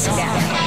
scatter.